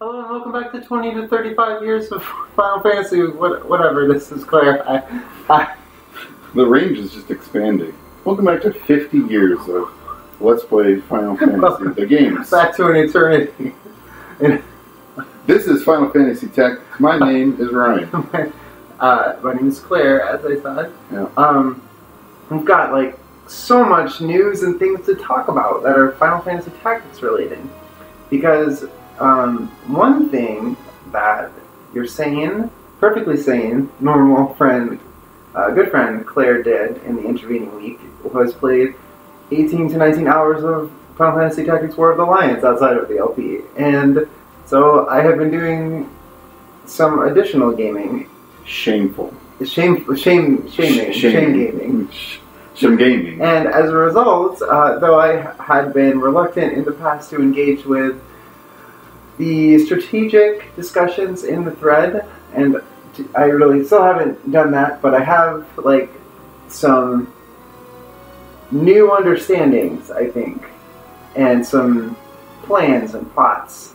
Hello and welcome back to 20 to 35 years of Final Fantasy, whatever this is, Claire. The range is just expanding. Welcome back to 50 years of Let's Play Final Fantasy, the games. Back to an eternity. This is Final Fantasy Tactics. My name is Ryan. My name is Claire, as I said. Yeah. We've got, like, so much news and things to talk about that are Final Fantasy Tactics related. Because... one thing that your sane, perfectly sane, normal friend, good friend Claire did in the intervening week was played 18 to 19 hours of Final Fantasy Tactics War of the Lions outside of the LP. And so I have been doing some additional gaming. Shameful. Shame gaming. And as a result, though I had been reluctant in the past to engage with the strategic discussions in the thread, and I really still haven't done that, but I have, like, some new understandings, I think, and some plans and plots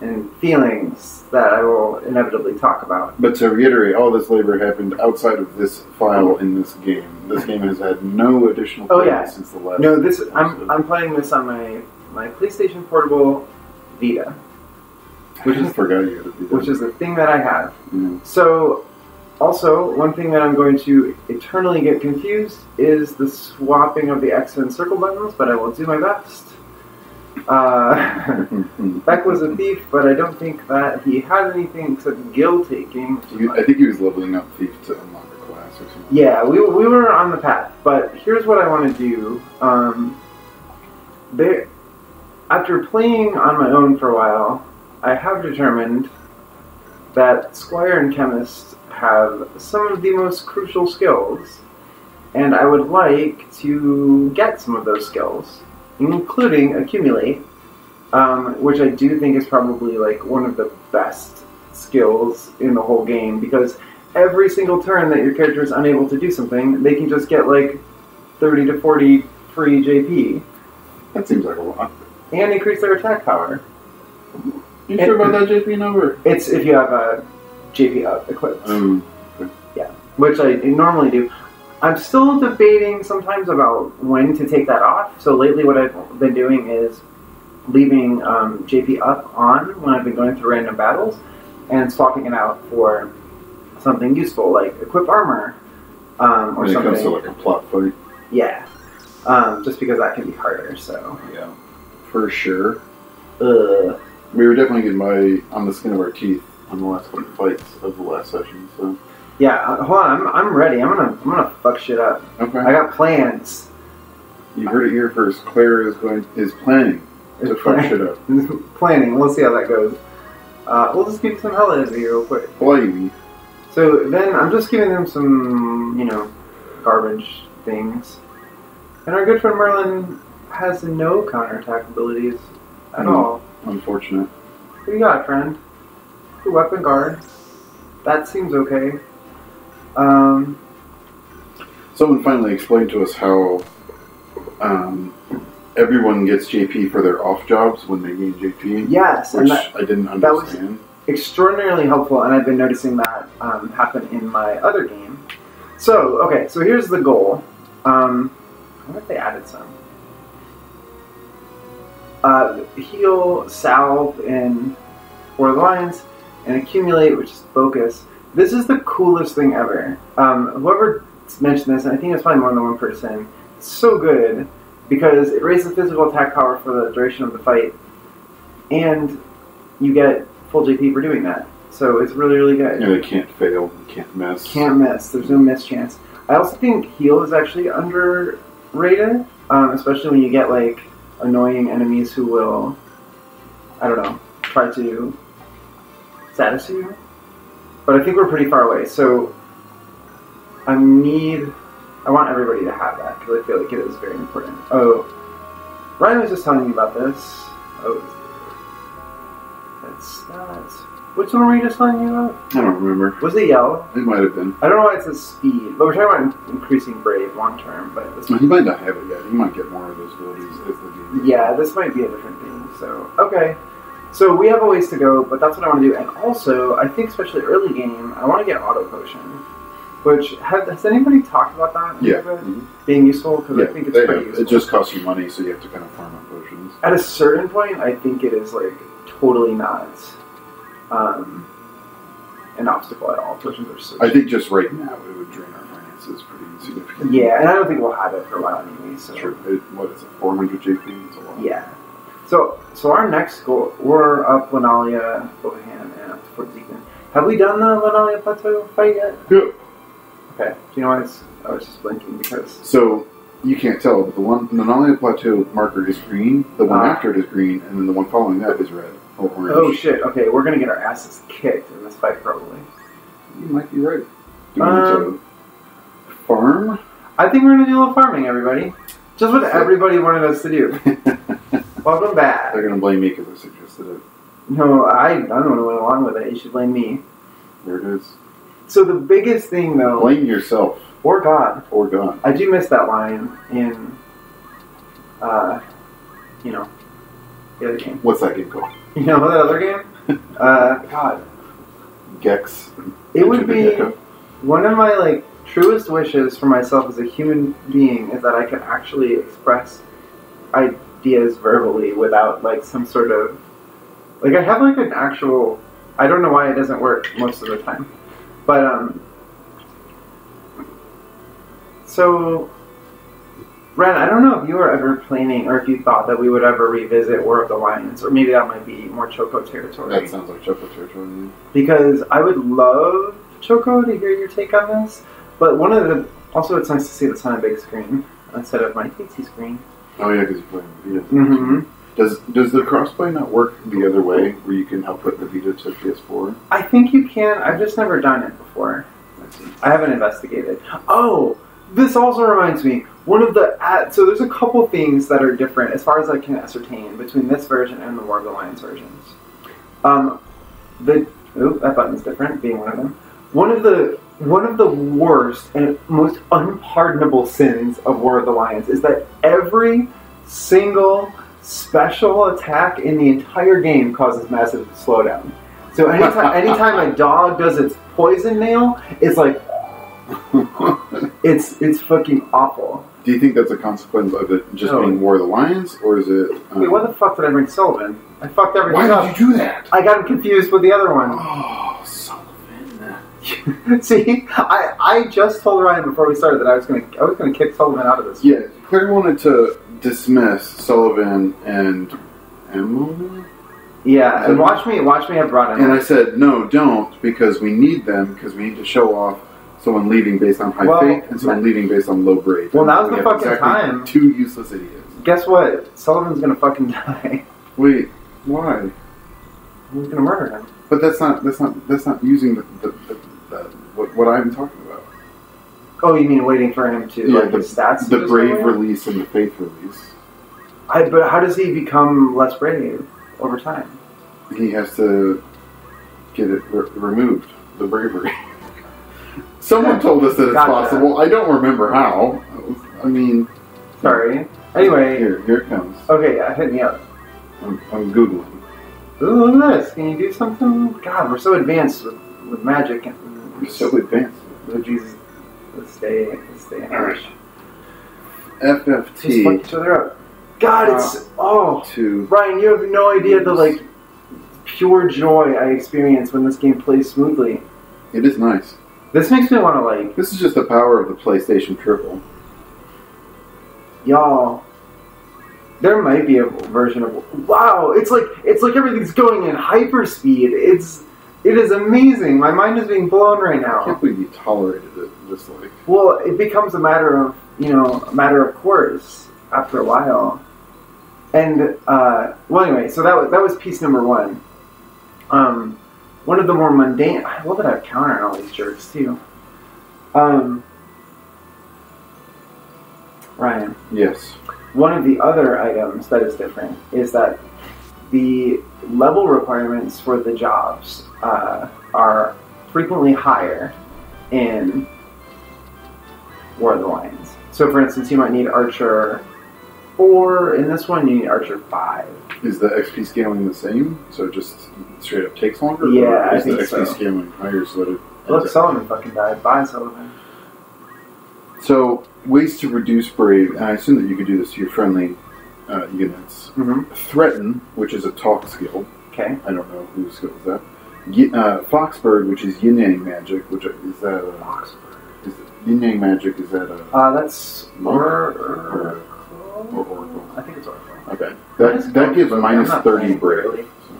and feelings that I will inevitably talk about. But to reiterate, all this labor happened outside of this file in this game. This game has had no additional plans since the last. No, this I'm playing this on my PlayStation Portable Vita. Which is the thing that I have. Mm. So, also, one thing that I'm going to eternally get confused is the swapping of the X and circle buttons, but I will do my best. Beck was a thief, but I don't think that he had anything except guild-taking. I think he was leveling up thief to unlock a class or something. Yeah, we were on the path, but here's what I want to do. After playing on my own for a while, I have determined that Squire and Chemist have some of the most crucial skills, and I would like to get some of those skills, including Accumulate, which I do think is probably, like, one of the best skills in the whole game, because every single turn that your character is unable to do something, they can just get, like, 30 to 40 free JP. That seems like a lot. And increase their attack power. You sure about that JP number? It's if you have a JP up equipped. Okay. Yeah, which I normally do. I'm still debating sometimes about when to take that off. So lately what I've been doing is leaving JP up on when I've been going through random battles and swapping it out for something useful, like equip armor or something. When it comes to, like, a plot fight. Yeah, just because that can be harder, so. Yeah, for sure. We were definitely getting on the skin of our teeth on the last couple fights of the last session, so... Yeah, hold on, I'm ready. I'm gonna fuck shit up. Okay. I got plans. You heard it here first. Claire is planning to fuck shit up. Planning, we'll see how that goes. We'll just give some hell out of you real quick. Blimey. So then I'm just giving them some, you know, garbage things. And our good friend Merlin has no counterattack abilities at all. Unfortunate. What do you got, friend? Your weapon guard. That seems okay. Someone finally explained to us how everyone gets JP for their off jobs when they gain JP. Yes, which I didn't understand. That was extraordinarily helpful, and I've been noticing that happen in my other game. So, okay, so here's the goal. I wonder if they added some. Heal, salve, and War of the Lions, and accumulate, which is focus. This is the coolest thing ever. Whoever mentioned this, and I think it's probably more than one person, it's so good because it raises physical attack power for the duration of the fight, and you get full JP for doing that. So it's really, really good. Yeah, they can't fail, they can't miss. Can't miss. There's no miss chance. I also think heal is actually underrated, especially when you get, like, annoying enemies who will, I don't know, try to satisfy you. But I think we're pretty far away, so I want everybody to have that, because I feel like it is very important. Oh, Ryan was just telling me about this. Oh, that's that. Which one were you just telling me about? I don't remember. Was it yellow? It might have been. I don't know why it says speed, but we're talking about increasing brave long term. But this he might not have it yet. He might get more of those abilities as the game. Yeah, this might be a different thing. So okay, So we have a ways to go, but that's what I want to do. And also, I think especially early game, I want to get auto potion. Which, has anybody talked about that? Yeah. Being useful? Because I think it's pretty useful. It just costs you money, so you have to kind of farm up potions. At a certain point, I think it is, like, totally not an obstacle at all. Potions are so cheap. I think just right now, it would drain our finances pretty significantly. Yeah, and I don't think we'll have it for a while anyway, so... Sure. What is it, 400 JP? It's a lot. Yeah. So our next goal, we're up Lenalia, Bohan, and up to Fort Zeekon. Have we done the Lenalia Plateau fight yet? Yeah. Okay. Do you know why I was just blinking? Because... So, you can't tell, but the one... The Lenalia Plateau marker is green, the one after it is green, and then the one following that is red or orange. Oh, shit. Okay, we're going to get our asses kicked in this fight, probably. You might be right. Do we need to farm? I think we're going to do a little farming, everybody. Just what everybody wanted us to do. Welcome back. They're going to blame me because I suggested it. No, I don't want to go along with it. You should blame me. There it is. So the biggest thing, though... Blame yourself. Or God. Or God. I do miss that line in, you know, the other game. What's that game called? You know that other game? God. Gex. It would be... One of my, like, truest wishes for myself as a human being is that I can actually express ideas verbally without, like, some sort of... Like, I have, like, an actual... I don't know why it doesn't work most of the time. But, so, Ren, I don't know if you were ever planning, or if you thought that we would ever revisit War of the Lions, or maybe that might be more Choco territory. That sounds like Choco territory. Yeah. Because I would love, Choco, to hear your take on this, but one of the, also it's nice to see this on a big screen, instead of my PC screen. Oh yeah, because you're playing Vita. Mm-hmm. Does the crossplay not work the other way, where you can output the Vita to PS4? I think you can. I've just never done it before. I haven't investigated. Oh, this also reminds me. One of the so there's a couple things that are different as far as I can ascertain between this version and the War of the Lions versions. That button's different. Being one of them. One of the worst and most unpardonable sins of War of the Lions is that every single special attack in the entire game causes massive slowdown. So anytime a dog does its poison nail, it's like it's fucking awful. Do you think that's a consequence of it just being War of the Lions, or is it? Wait, what the fuck did I bring Sullivan? I fucked everything up. Why did you do that? I got him confused with the other one. Oh, Sullivan! See, I just told Ryan before we started that I was gonna kick Sullivan out of this. Yeah, Claire wanted to dismiss Sullivan and Emily? Yeah, and watch me have brought Emily. And I said, no, don't, because we need them, because we need to show off someone leaving based on high faith and someone leaving based on low grade. Well, now's the fucking time. Two useless idiots. Guess what? Sullivan's gonna fucking die. Wait, why? Who's gonna murder him? But that's not using what I'm talking about. Oh, you mean waiting for him to, like, his stats? The brave release and the faith release. But how does he become less brave over time? He has to get it removed, the bravery. Someone told us that it's possible. I don't remember how. I mean... Sorry. Anyway... Here it comes. Okay, yeah, hit me up. I'm Googling. Ooh, look at this. Can you do something? God, we're so advanced with magic. We're so advanced. Oh, Jesus. Let's stay in Irish. FFT. Just fuck each other up. God, it's... Oh, Ryan, you have no idea the, like, pure joy I experience when this game plays smoothly. It is nice. This makes me want to, like... This is just the power of the PlayStation Triple. Y'all... There might be a version of... Wow, it's like everything's going in hyperspeed. It is amazing. My mind is being blown right now. I can't believe you tolerated it. Just like... Well, it becomes a matter of, you know, a matter of course after a while. And, well, anyway, so that was piece number one. One of the more mundane... I love that I have counter on all these jerks, too. Ryan. Yes? One of the other items that is different is that the level requirements for the jobs are frequently higher in War of the Lions. So, for instance, you might need Archer 4. In this one, you need Archer 5. Is the XP scaling the same? So it just straight up takes longer? Yeah, or is the XP scaling higher so that it... Look, Sullivan fucking died. Bye, Sullivan. So, ways to reduce brave, and I assume that you could do this to your friendly units. Mm-hmm. Threaten, which is a talk skill. Okay. I don't know whose skill is that. Foxbird, which is yin-yang magic, which is that... Foxbird. Yin-yang magic, is that a... That's... Or Oracle. I think it's Oracle. Okay. That gives minus 30 brave. Really. So.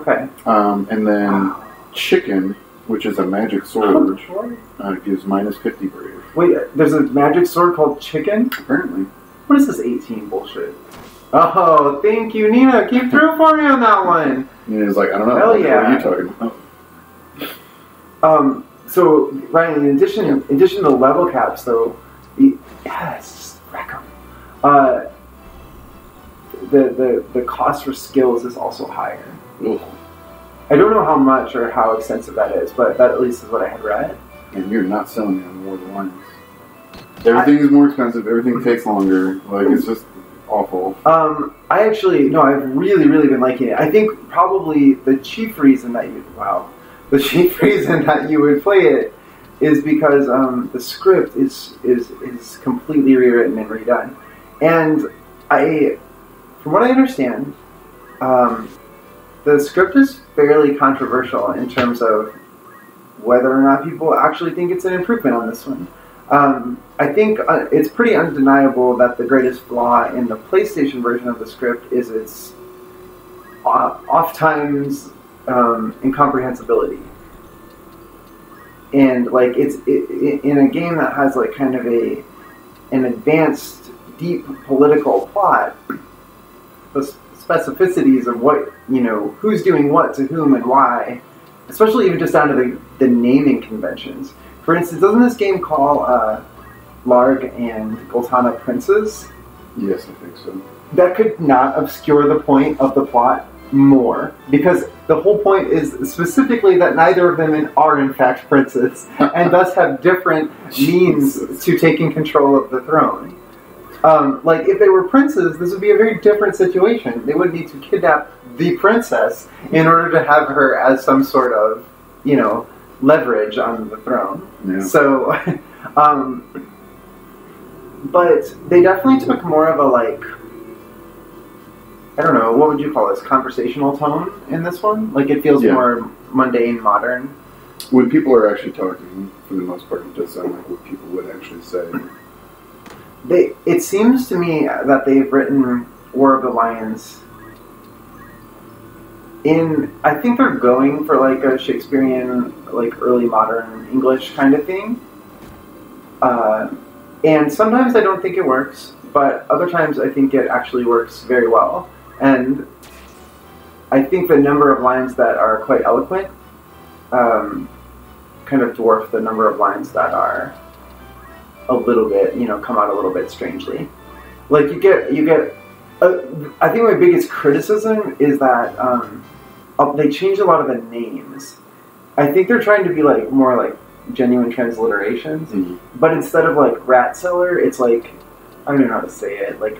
Okay. And then Chicken, which is a magic sword, gives minus 50 brave. Wait, there's a magic sword called Chicken? Apparently. What is this 18 bullshit? Oh, thank you, Nina. Keep through for me on that one. Nina's like, I don't know. Hell yeah. What are you talking about? So, Ryan, in addition to the level caps, though, just wreck them. The cost for skills is also higher. Ooh. I don't know how much or how extensive that is, but that at least is what I had read. And you're not selling it on War of the Lions. Everything is more expensive. Everything takes longer. Like, it's just awful. I actually, no, I've really, really been liking it. I think probably the chief reason that you, would play it is because the script is completely rewritten and redone. And from what I understand, the script is fairly controversial in terms of whether or not people actually think it's an improvement on this one. I think it's pretty undeniable that the greatest flaw in the PlayStation version of the script is its oft-times incomprehensibility. And like it's in a game that has like kind of an advanced, deep political plot. The specificities of what, you know, who's doing what to whom and why, especially even just down to the naming conventions. For instance, doesn't this game call Larg and Gultana princes? Yes, I think so. That could not obscure the point of the plot more, because the whole point is specifically that neither of them are in fact princes, and thus have different means to taking control of the throne. Like, if they were princes, this would be a very different situation. They would need to kidnap the princess in order to have her as some sort of, you know, leverage on the throne. Yeah. So, but they definitely took more of a, like, I don't know, what would you call this? Conversational tone in this one? Like, it feels more mundane, modern. When people are actually talking, for the most part, it does sound like what people would actually say. It seems to me that they've written War of the Lions in... I think they're going for, like, a Shakespearean, like, early modern English kind of thing. And sometimes I don't think it works, but other times I think it actually works very well. And I think the number of lines that are quite eloquent kind of dwarf the number of lines that are... a little bit, you know, come out a little bit strangely. Like, I think my biggest criticism is that they changed a lot of the names. I think they're trying to be, like, more, like, genuine transliterations, but instead of, like, rat cellar, it's, like, I don't know how to say it, like,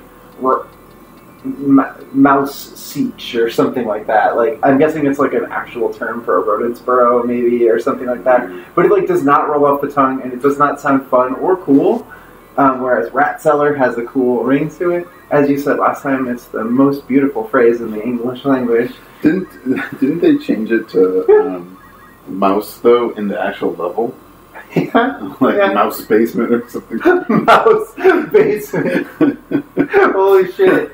mouse siege or something like that. Like, I'm guessing it's, like, an actual term for a rodent's burrow, maybe, or something like that. But it, like, does not roll off the tongue, and it does not sound fun or cool, whereas rat cellar has a cool ring to it. As you said last time, it's the most beautiful phrase in the English language. Didn't they change it to mouse, though, in the actual level? Yeah. Like mouse basement or something. Mouse basement. Holy shit.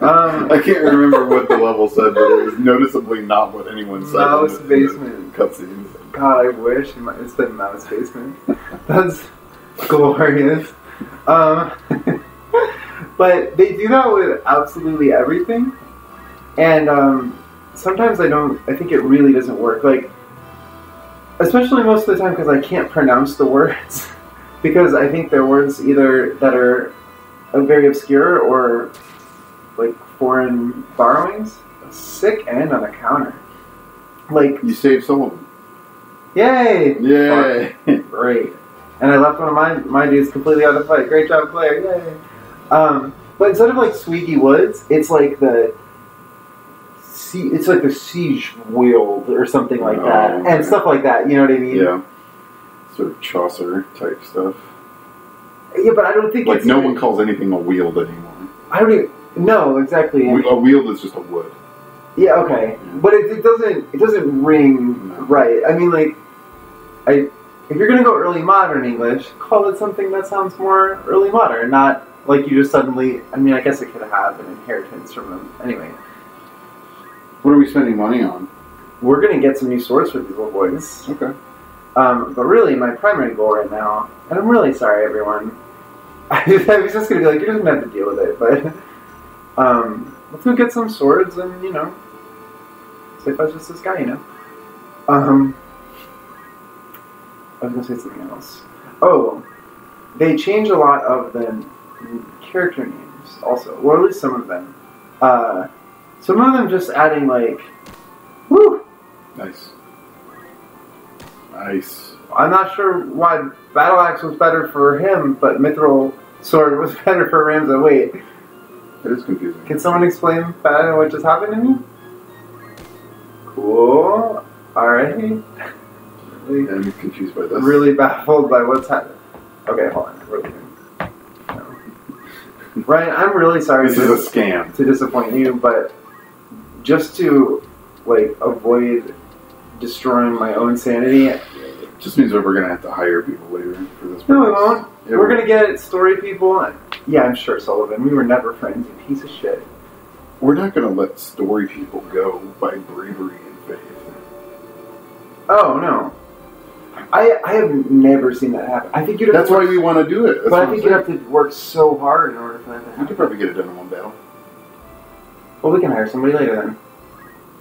I can't remember what the level said, but it was noticeably not what anyone said. Mouse basement. Cutscenes. God, I wish it said mouse basement. That's glorious. But they do that with absolutely everything. And sometimes I think it really doesn't work. Like, especially most of the time because I can't pronounce the words, because I think they're words either that are very obscure or like foreign borrowings. A sick end on a counter. Like, you saved some of them. Yay! Yay! Great. And I left one of my dudes completely out of the fight. Great job, player. Yay! But instead of like Swiggy Woods, it's like the it's like the siege world or something like that, okay. And stuff like that. You know what I mean? Yeah, sort of Chaucer type stuff. Yeah, but I don't think like it's... no one calls anything a wield anymore. I don't even... No, exactly. A wield is just a wood. Yeah, okay. Yeah. But it doesn't ring right. I mean, like, if you're going to go early modern English, call it something that sounds more early modern, not like you just suddenly... I mean, I guess it could have an inheritance from them. Anyway. What are we spending money on? We're going to get some new swords for these little boys. Okay. But really, my primary goal right now... And I'm really sorry, everyone. I was just going to be like, you're just going to have to deal with it, but... let's go get some swords and, you know, say if I was just this guy, you know. I was going to say something else. Oh, they change a lot of the character names also, or at least some of them. Some of them just adding, like, woo! Nice. Nice. I'm not sure why Battle Axe was better for him, but Mithril Sword was better for Ramza. Wait. It is confusing. Can someone explain what just happened to me? Cool. Alright. Really, I'm confused by this. Really baffled by what's happening. Okay, hold on. We're leaving. No. Ryan, I'm really sorry this is a scam. To disappoint you, but just to, like, avoid destroying my own sanity... It just means that we're going to have to hire people later for this purpose. No, we won't. Yeah, we're going to get story people. Yeah, I'm sure, Sullivan. We were never friends, you piece of shit. We're not going to let story people go by bravery and faith. Oh, no. I have never seen that happen. I think you'd have That's why we want to do it. That's but I think you'd have to work so hard in order for that to happen. We could probably get it done in one battle. Well, we can hire somebody later then.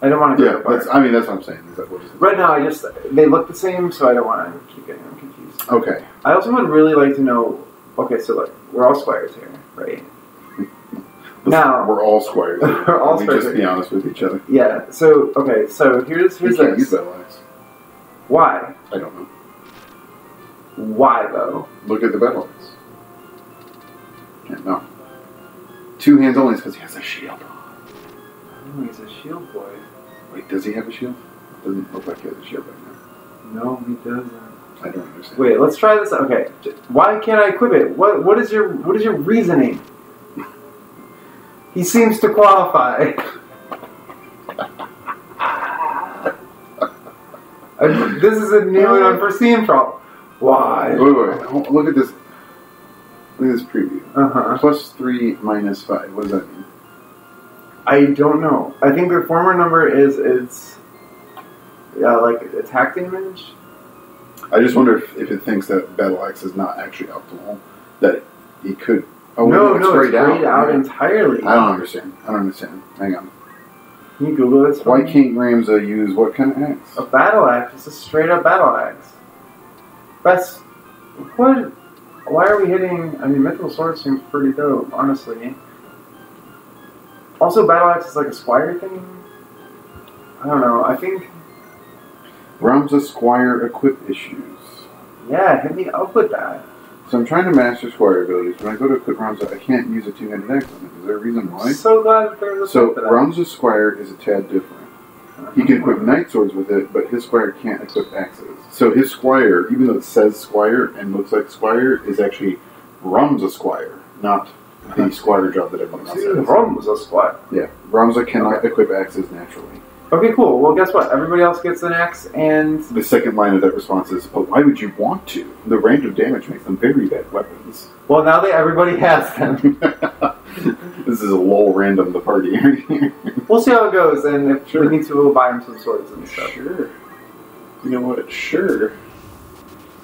I don't want to go apart. I mean, that's what I'm saying. Is that what right now, I just... They look the same, so I don't want to keep getting them confused. Okay. I also would really like to know... Okay, so look, we're all squires here, right? Now... We're all squires here. We're all squires just be honest with each other. Yeah, so... Okay, so here's this. You can't use that lines. Why? I don't know. Why, though? Look at the battle lines. Yeah, no. Two hands only is because he has a shield. Oh, he's a shield boy. Wait, does he have a shield? Doesn't look like he has a shield right now. No, he doesn't. I don't understand. Wait, let's try this. Okay, why can't I equip it? What is your reasoning? He seems to qualify. This is a new and unforeseen problem. Why? Wait. Look at this. Look at this preview. +3 -5. What does that mean? I don't know. I think the former number is like attack damage. I just wonder if it thinks that Battle Axe is not actually optimal. That he could. Oh, no, it's grayed out entirely. I don't understand. Hang on. Can you Google this? Why can't Ramza use what kind of axe? A battle axe. It's a straight up battle axe. That's what. Why are we hitting? I mean, Mithril Sword seems pretty dope, honestly. Also, Battle Axe is like a squire thing? I don't know, I think... Ramza Squire Equip Issues. Yeah, hit me up with that. So I'm trying to master Squire abilities. When I go to equip Ramza, I can't use a two-handed axe on it. Is there a reason why? I'm so glad there's a So, Ramza Squire is a tad different. He can equip Knight Swords with it, but his Squire can't equip axes. So his Squire, even though it says Squire and looks like Squire, is actually Ramza Squire, not... The squire job that everyone else has. Ramza Squire. Yeah. Ramza cannot equip axes naturally. Okay, cool. Well, guess what? Everybody else gets an axe, and... The second line of that response is, but why would you want to? The range of damage makes them very bad weapons. Well, now that everybody has them. This is a little random, the party. We'll see how it goes, and if we need to, we'll buy him some swords and stuff. Sure. You know what? Sure.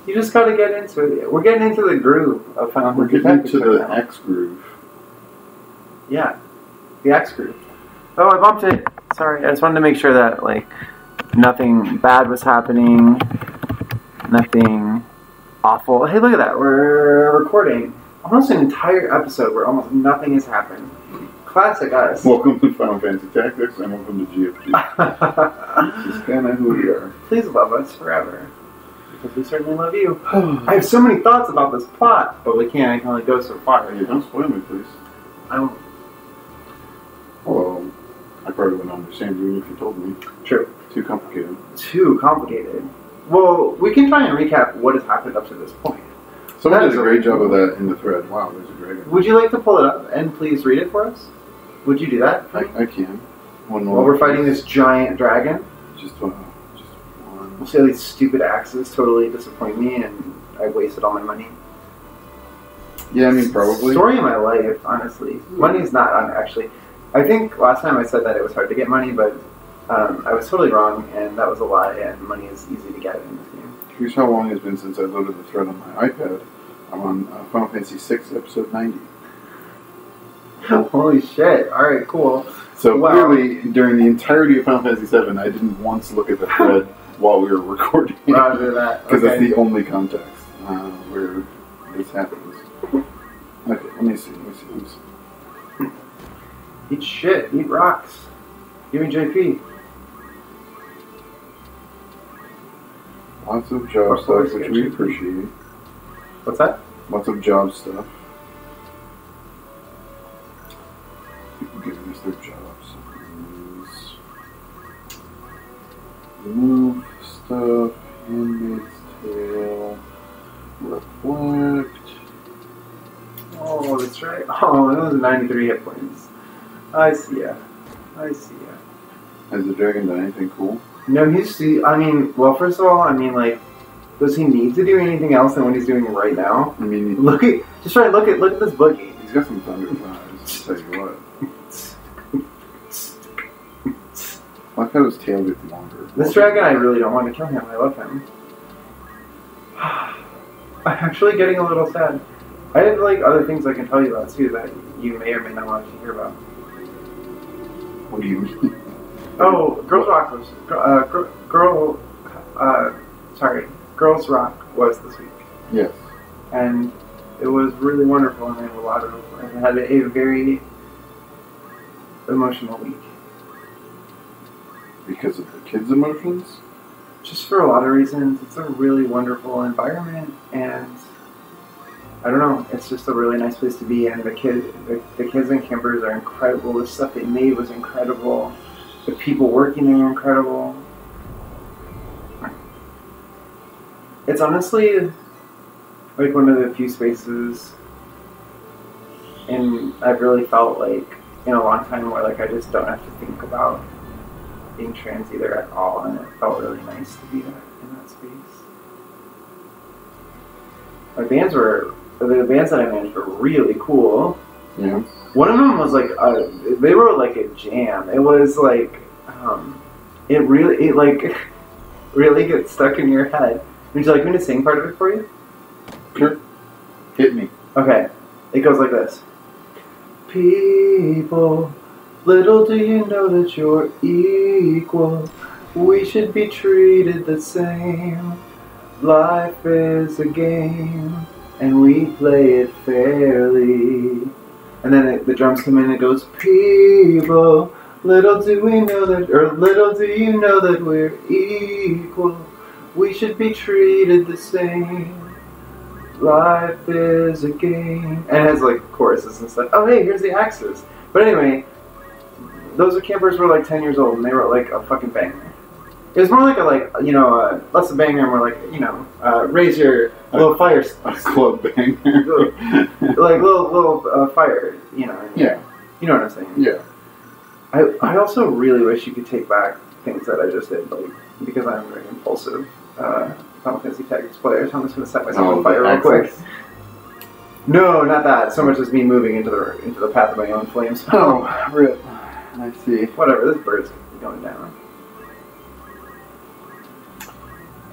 You just gotta get into it. We're getting into the groove of Final Fantasy. We're getting into the axe groove. Yeah, the axe group. Oh, I bumped it. Sorry, I just wanted to make sure that, like, nothing bad was happening. Nothing awful. Hey, look at that. We're recording almost an entire episode where almost nothing has happened. Classic us. Welcome to Final Fantasy Tactics and welcome to GFG. This is kind of who we are. Please love us forever. Because we certainly love you. I have so many thoughts about this plot, but we can't. I can only go so far. Yeah, don't spoil me, please. I won't. Hello. I probably went on the same route if you told me. True. Too complicated. Too complicated. Well, we can try and recap what has happened up to this point. Someone did a great job of that in the thread. Wow, there's a great one. Would you like to pull it up and please read it for us? Would you do that? I can. One more. While we're fighting this giant dragon? Just one. We'll say these stupid axes totally disappoint me and I wasted all my money. Yeah, I mean, probably. Story of my life, honestly. Money's not on, actually. I think last time I said that it was hard to get money, but I was totally wrong, and that was a lie, and money is easy to get in this game. Here's how long it's been since I loaded the thread on my iPad. I'm on Final Fantasy VI, episode 90. Holy shit. Alright, cool. So clearly, during the entirety of Final Fantasy VII, I didn't once look at the thread while we were recording. Roger that. Because that's the only context where this happens. Okay, let me see. Eat shit, eat rocks. Give me JP. Lots of job stuff, which we appreciate. What's that? Lots of job stuff. People giving us their jobs. Move stuff, Handmaid's Tale, reflect. Oh, that's right. Oh, that was 93 hit points. I see ya. I see ya. Has the dragon done anything cool? No, well, first of all, like, does he need to do anything else than what he's doing right now? I mean, look at this boogie. He's got some thunder eyes, I'll tell you what. I thought his tail gets longer. This dragon, I really don't want to kill him. I love him. I'm actually getting a little sad. I have, like, other things I can tell you about, too, that you may or may not want to hear about. What do you mean? Oh, Girls Rock was this week. Yes. And it was really wonderful, and I had a lot of, and had a very emotional week. Because of the kids' emotions? Just for a lot of reasons. It's a really wonderful environment, and I don't know. It's just a really nice place to be, and the kids and campers are incredible. The stuff they made was incredible. The people working there are incredible. It's honestly like one of the few spaces, and I've really felt like in a long time where I just don't have to think about being trans either at all, and it felt really nice to be there in that space. The bands that I managed were really cool. Yeah. One of them was they were like a jam. It was it really gets stuck in your head. Would you like me to sing part of it for you? Sure. Hit me. Okay. It goes like this. People, little do you know that you're equal. We should be treated the same. Life is a game. And we play it fairly. And then the drums come in and it goes, people, little do we know that, or little do you know that we're equal. We should be treated the same. Life is a game. And it has choruses and stuff. Oh hey, here's the axes. But anyway, those campers were 10 years old and they were a fucking banger. It was more less a banger, more raise your little fire. A club banger. little fire, Yeah. You know what I'm saying? Yeah. I also really wish you could take back things that I just did, because I'm very impulsive Final Fantasy Tactics player, so I'm just going to set myself on fire real quick. No, not that. So much as me moving into the path of my own flames. Oh, rip. I see. Whatever, this bird's going down.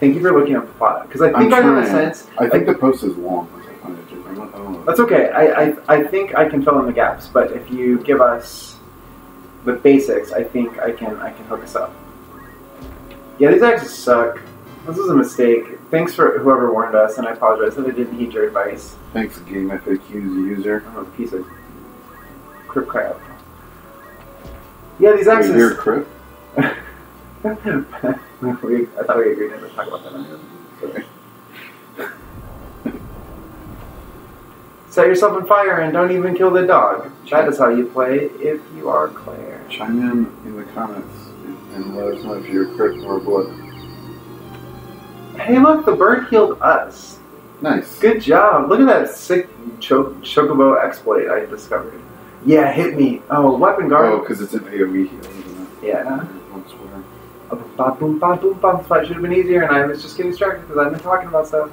Thank you for looking up the plot, because I think I have a sense. I think the post is long. I don't know. That's okay. I think I can fill in the gaps, but if you give us the basics, I think I can hook us up. Yeah, these axes suck. This is a mistake. Thanks for whoever warned us, and I apologize that I didn't heed your advice. Thanks, Game FAQ's user. I'm a piece of crip crap. Yeah, these axes. You're a crip? I thought we agreed never to talk about that anymore. Sorry. Set yourself on fire and don't even kill the dog. That is how you play if you are Claire. chime in the comments and let us know if you're crit or blood. Hey, look, the bird healed us. Nice. Good job. Look at that sick chocobo exploit I discovered. Yeah, hit me. Oh, weapon guard. Oh, because it's an AoE heal, isn't it? Yeah. Boom, ba boom, boom. That should have been easier, and I was just getting distracted because I've been talking about stuff.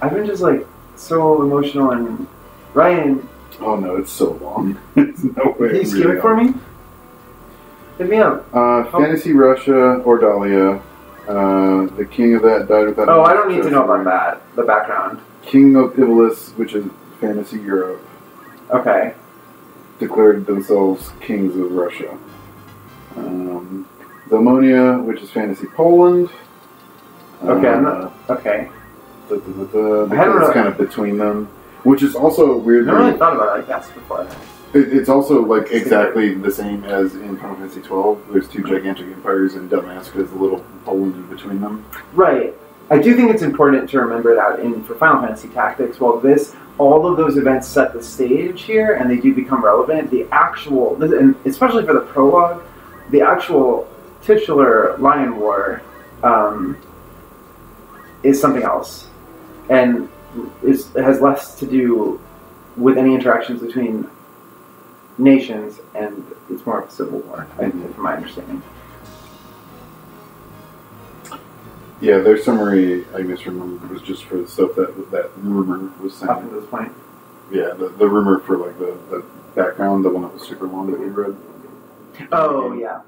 I've been just like so emotional and Ryan. Oh no, it's so long. There's no way. Can you skip it for me? Hit me up. Fantasy Russia or Dahlia. The king of that died without. Oh, I don't need to know about that. The background. King of Iblis, which is Fantasy Europe. Okay. Declared themselves kings of Russia. Damonia, which is Fantasy Poland. Okay. I'm not, okay. It's kind of between them, which is also weird. I really thought about it like that before. It's also like exactly the same as in Final Fantasy XII. There's two gigantic empires, and Damascus is a little Poland in between them. Right. I do think it's important to remember that for Final Fantasy Tactics, while all of those events set the stage here, and they do become relevant, the actual, and especially for the prologue, the actual titular Lion War is something else, and it has less to do with any interactions between nations, and it's more of a civil war, from my understanding. Yeah, their summary, I misremembered, was just for the stuff that rumor was saying. Up to this point. Yeah, the rumor for like the background, the one that was super long that we read. Oh, yeah.